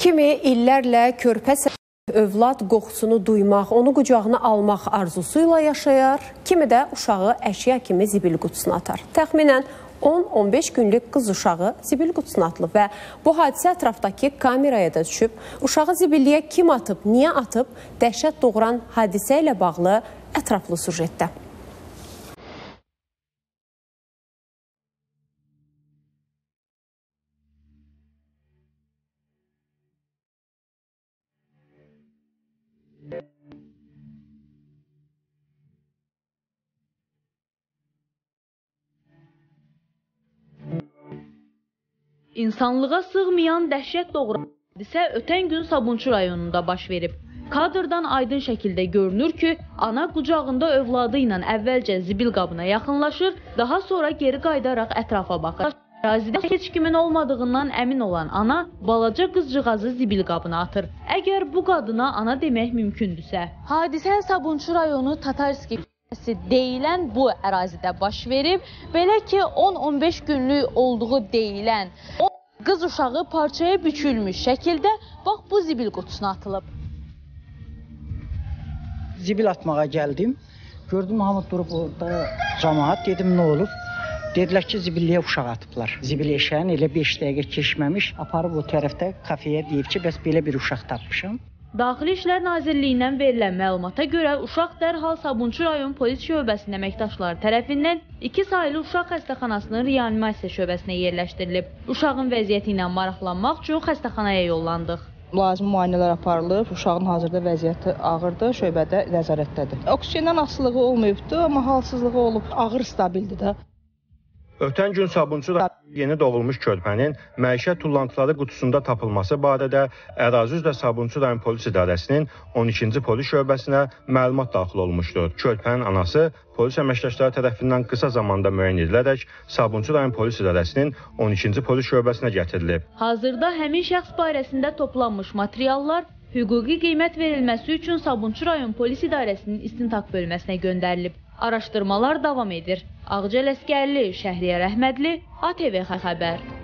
Kimi illərlə körpə övlad qoxusunu duymaq, onu qucağına almaq arzusuyla yaşayar, kimi də uşağı əşya kimi zibil qutusuna atar. Təxminən 10-15 günlük qız uşağı zibil qutusuna atılıb və bu hadisə ətrafdakı kameraya da düşüb. Uşağı zibilliyə kim atıb, niyə atıb, dəhşət doğuran hadisə ilə bağlı ətraflı süjetdə. İnsanlığa sığmayan dəhşət doğuran hadisə ötən gün Sabunçu rayonunda baş verib. Kadrdan aydın şəkildə görünür ki, ana qucağında övladı ilə əvvəlcə zibil qabına yaxınlaşır, daha sonra geri qaydaraq ətrafa baxır. Ərazidə heç kimin olmadığından əmin olan ana balaca qızcığazı zibil qabına atır. Əgər bu qadına ana demək mümkündürsə. Hadisə Sabunçu rayonu Tatarski deyilən bu ərazidə baş verib, belə ki 10-15 günlük olduğu deyilən qız uşağı parçaya bükülmüş şəkildə bax bu zibil qutusuna atılıb. Zibil atmağa gəldim. Gördüm hamı durub orada cəmaət, dedim nə olub? Dedilər ki zibilliyə uşaq atıblar. Zibil eşəyin elə 5 dəqiqə keçməmiş aparıb o tərəfdə kafeyə deyib ki, bəs belə bir uşaq tapmışam. Daxili İşlər Nazirliyindən verilən məlumata görə uşaq dərhal Sabunçu rayon polis şöbəsinin əməkdaşları tərəfindən 2 saylı uşaq xəstəxanasının reanimasiya şöbəsinə yerləşdirilib. Uşağın vəziyyəti ilə maraqlanmaq üçün xəstəxanaya yollandıq. Lazım müayinələr aparılıb, uşağın hazırda vəziyyəti ağırdır, şöbədə nəzarətdədir. Oksijenden asılığı olmayıbdı, amma halsızlığı olub, ağır stabildi də. Ötən gün Sabunçuda yeni doğulmuş körpənin məişət tullantıları qutusunda tapılması barədə ərazi üzrə Sabunçu rayon polis idarəsinin 12-ci polis şöbəsinə məlumat daxil olmuşdur. Körpənin anası polis əməkdaşları tərəfindən qısa zamanda müəyyən edilərək Sabunçu rayon polis idarəsinin 12-ci polis şöbəsinə gətirilib. Hazırda həmin şəxs barəsində toplanmış materiallar hüquqi qiymət verilməsi üçün Sabunçu rayon polis idarəsinin istintaq bölməsinə göndərilib. Araşdırmalar davam edir. Ağca Ləskərli, Şəhriyar Əhmədli, ATV xəbər.